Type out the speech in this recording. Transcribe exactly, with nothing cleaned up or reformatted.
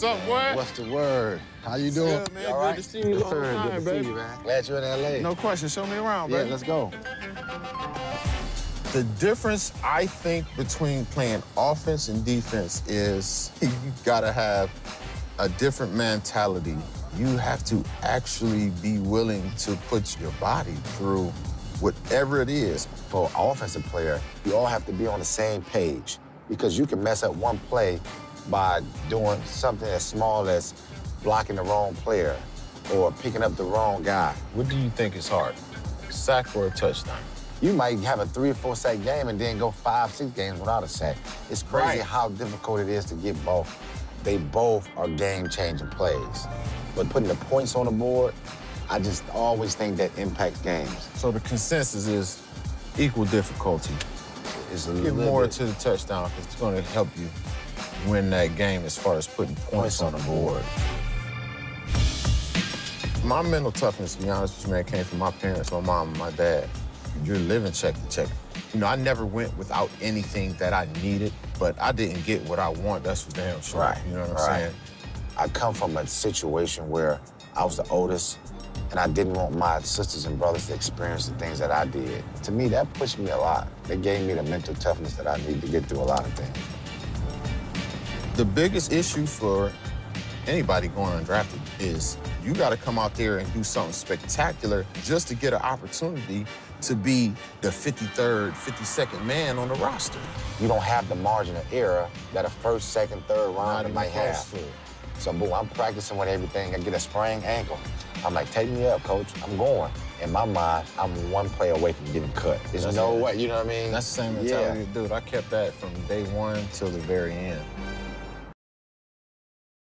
What's up, boy? What's the word? How you doing? Yeah, man. You all right? Good to see you. Good, sir. Time, good to baby. see you, man. Glad you're in L A. No question. Show me around, yeah, baby. Yeah, let's go. The difference, I think, between playing offense and defense is you gotta have a different mentality. You have to actually be willing to put your body through whatever it is. For an offensive player, you all have to be on the same page because you can mess up one play by doing something as small as blocking the wrong player or picking up the wrong guy. What do you think is hard, sack or a touchdown? You might have a three or four sack game and then go five, six games without a sack. It's crazy right. how difficult it is to get both. They both are game-changing plays. But putting the points on the board, I just always think that impacts games. So the consensus is equal difficulty. It's a Get more bit. to the touchdown because it's going to help you win that game as far as putting points, points on the board. My mental toughness, to be honest with you, man, came from my parents, my mom and my dad. You're living check to check. You know, I never went without anything that I needed, but I didn't get what I want. That's for damn sure. Right. You know what I'm right. saying? I come from a situation where I was the oldest, and I didn't want my sisters and brothers to experience the things that I did. To me, that pushed me a lot. It gave me the mental toughness that I need to get through a lot of things. The biggest issue for anybody going undrafted is you got to come out there and do something spectacular just to get an opportunity to be the fifty-third, fifty-second man on the roster. You don't have the margin of error that a first, second, third rounder might have. To. So, boom, I'm practicing with everything. I get a sprained ankle. I'm like, take me up, coach. I'm going. In my mind, I'm one play away from getting cut. There's That's no it. way, you know what I mean? That's the same mentality, yeah. dude. I kept that from day one till the very end.